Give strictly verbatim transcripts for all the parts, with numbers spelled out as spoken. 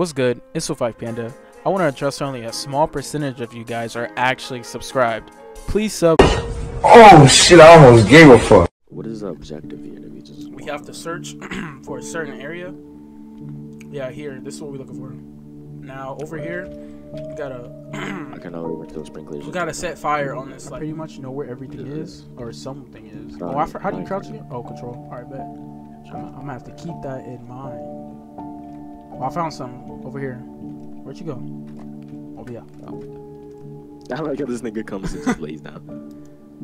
What's good? It's WillFightPanda. I want to address only a small percentage of you guys are actually subscribed. Please sub. Oh shit, I almost gave a fuck. What is the objective here? We, just we have to search for a certain area. Yeah, here. This is what we're looking for. Now, over here, we gotta. I can already went through sprinklers. We gotta set fire on this. Like, pretty much know where everything is or something is. Oh, I, how do you crouch again? Oh, control. All right, bet. I'm, I'm gonna have to keep that in mind. Oh, I found something over here. Where'd you go? Oh yeah. Oh. I like how this nigga comes and just lays down.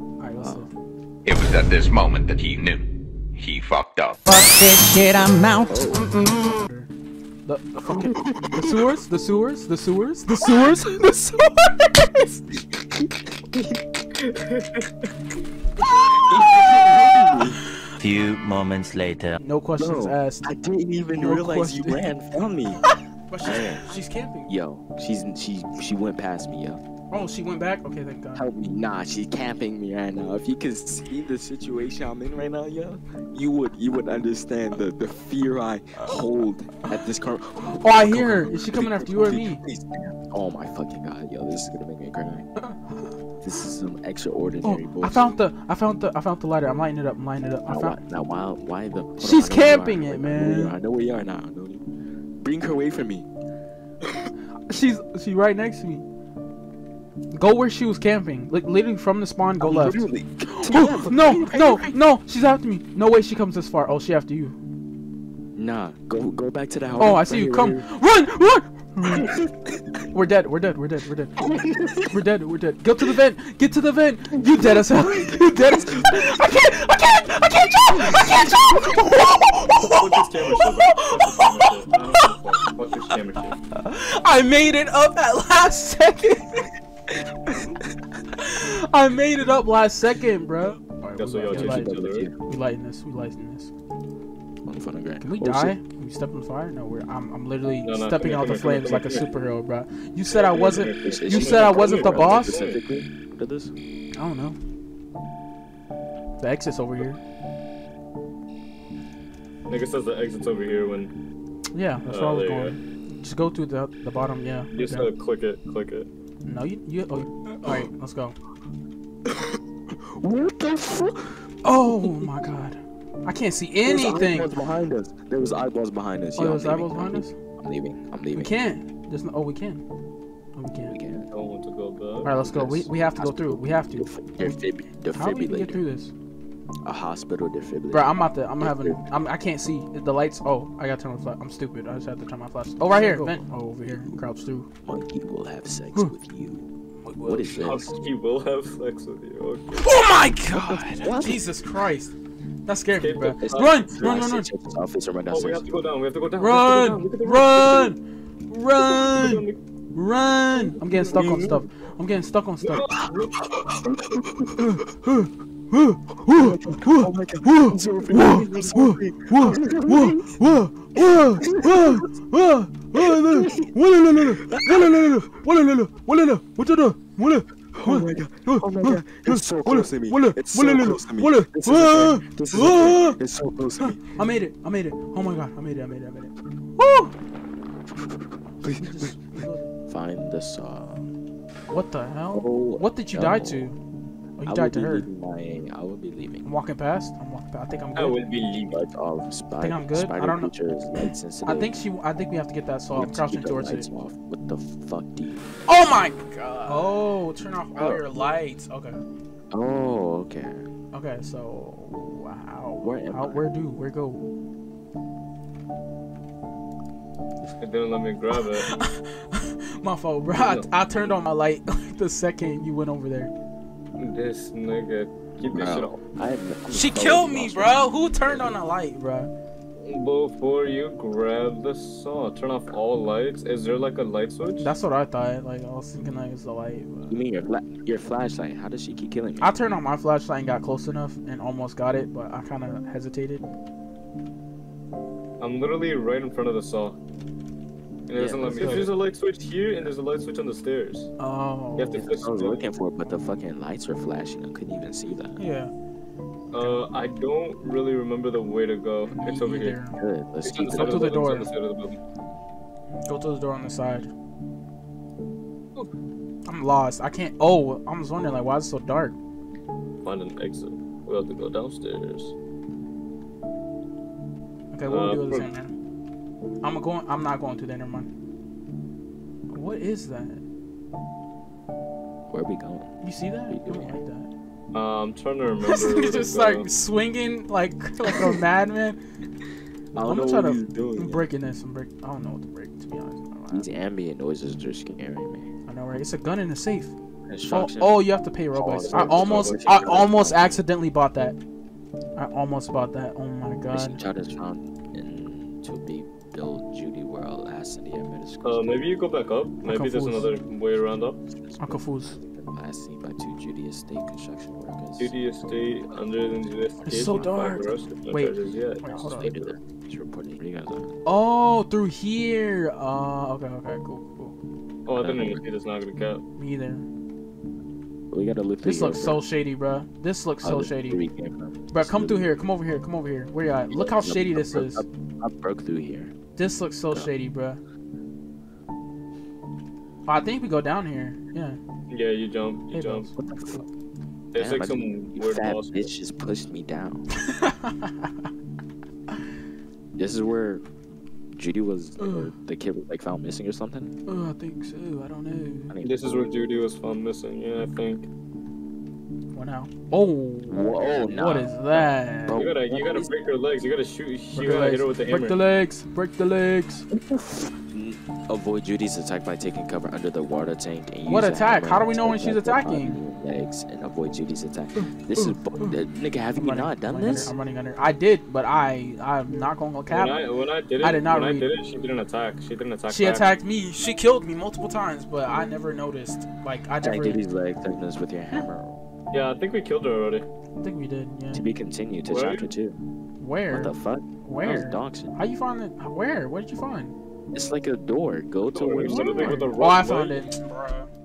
All right, let's wow. It was at this moment that he knew he fucked up. Fuck this shit, I'm out. Oh. The, the fucking the sewers, the sewers, the sewers, the sewers, the sewers. Few moments later. No questions no, asked. I didn't even no realize question. You ran from me. But she's, she's camping. Yo, she's she she went past me, yo. Oh, she went back? Okay, thank God. Help me. Nah, she's camping me right now. If you could see the situation I'm in right now, yo, you would you would understand the, the fear I hold at this car. Oh, oh I hear her. Is she coming after you or me? Oh my fucking God, yo, this is gonna make me cry. This is some extraordinary oh, bullshit. I found the I found the I found the lighter. I'm lighting it up, I'm lighting it up. I now, found... now why why the she's camping it, man. I know where you are now, dude. Bring her away from me. She's she right next to me. Go where she was camping. Like literally from the spawn, go I'm left. Oh, no, no, no, she's after me. No way she comes this far. Oh, she after you. Nah, go go back to the house. Oh, I see you. Come, run, run. We're dead. We're dead. We're dead. We're dead. We're dead. We're dead. Go to the vent. Get to the vent. You dead as hell. You dead as hell. I can't. I can't. I can't jump. I can't jump. I made it up at last second. I made it up last second, bro. Right, that's we, what y'all light, we lighting this. We lighting this. Can we oh, die? Shit. Can we step in the fire? No, we're. I'm. I'm literally no, no, stepping out the flames like a superhero, bro. You said I wasn't. You said I wasn't the boss. I don't know. The exit's over here. Nigga says the exit's over here when. Yeah, that's uh, where I was going. Go. Just go to the the bottom, yeah. You just gotta click it, click it. No, you you. Oh, all right, let's go. What the fuck? Oh my God, I can't see anything. There was eyeballs behind us. There was eyeballs behind us. Oh, there was eyeballs behind us. I'm leaving. I'm leaving. We can't. There's no. Oh, we can. Oh, we can. We can. I don't want to go back. All right, let's go. We we have to go through. We have to. How do we get through this? A hospital defibrillator. Bro, I'm about to. I'm having. I'm, I can't see the lights. Oh, I gotta turn my flash. I'm stupid. I just have to turn my flash. Oh, right here. Vent. Oh, over here. Crouch through. Monkey will have sex with you. What, what is this? Monkey will have sex with you. Okay. Oh my God! What? Jesus Christ! That scared me, bro. Run! Run! Run! Run! Oh, we have to go down. We have to go down. Run! Run! Run! Run! I'm getting stuck on stuff. I'm getting stuck on stuff. Woo! Woo! Woo! Woo! I made it! I made it! Oh my God! I made it! I made it! I made it! Woo! Please, find the saw. What the hell? What did you die to? Oh, you I died to her. My, I would be leaving. I'm walking past. I'm walking past. I think I'm good. I would be leaving. I think I'm good. I don't know. I think she. I think we have to get that saw. I'm crouching towards it. Off. What the fuck do you? Oh my God. Oh, turn off all oh. your lights. Okay. Oh, okay. Okay, so wow. Where am How, I? Where do? Where go? It didn't let me grab it. My fault, bro. I, I turned on my light the second you went over there. This nigga, keep this shit off. She killed me, bro. Who turned on a light, bro? Before you grab the saw, turn off all lights. Is there like a light switch? That's what I thought. Like I was thinking like it's the light. But... You mean your fla your flashlight? How does she keep killing me? I turned on my flashlight and got close enough and almost got it, but I kind of hesitated. I'm literally right in front of the saw. And it doesn't let me. If there's a light switch here and there's a light switch on the stairs. Oh. You have to I was looking for it, but the fucking lights were flashing. I couldn't even see that. Yeah. Uh, I don't really remember the way to go. It's over here. Good. Let's go to the door. Go through the door on the side. Ooh. I'm lost. I can't. Oh, I was wondering, like, why is it so dark? Find an exit. We'll have to go downstairs. Okay, what uh, we do this in there? I'm going. I'm not going through there. Never mind. What is that? Where are we going? You see that? You don't like that. Um, trying to remember. He's just like uh, swinging like like a madman. I don't I'm know trying what to, he's doing. I'm breaking this. I'm breaking. I don't know what to break, to be honest. These ambient noises are scaring me. I know, right? It's a gun in the safe. Oh, oh, you have to pay Robux. Oh, I almost, I almost accidentally bought that. I almost bought that. Oh my god. To be build Judy world as in the middle school. Uh, maybe you go back up. Maybe there's another way around up. I'm confused. I seen by two Judy estate construction workers. Judy estate under the investigation. It's so dark. Wait, wait, hold on. Oh, through here. Uh, okay, okay, cool, cool. Oh, I didn't even see this. Not gonna count. Me either. We gotta look. This looks so shady, bro. This looks so shady. Bro, come through here. Come over here. Come over here. Where you at? Look how shady this is. I broke through here. This looks so shady, bro. I think we go down here. Yeah. Yeah, you jump, you hey, jump. What the fuck? It's like some weird fat boss. Bitch just pushed me down. This is where Judy was, or the kid was like found missing or something? Oh, I think so. I don't know. I mean, this is where Judy was found missing. Yeah, I think. What now? Oh, whoa! Nah. What is that? You gotta, you gotta break her legs. You gotta shoot. You gotta hit her with the hammer. Break the legs. Break the legs. Avoid Judy's attack by taking cover under the water tank and use What attack? How do we know when she's attacking? Legs and avoid Judy's attack. This is nigga. Have you not done this? I'm running under. I did, but I I'm not gonna go cap. When I, when I did it, I did not. When read. I did it, she didn't attack. She didn't attack. She back. attacked me. She killed me multiple times, but I never noticed. Like I never. Judy's legs like this with your hammer. Yeah, I think we killed her already. I think we did. Yeah. To be continued to Where? chapter two. Where? What the fuck? Where? How you find it? Where? What did you find? It's like a door. Go to where. Oh, I found it. Bruh.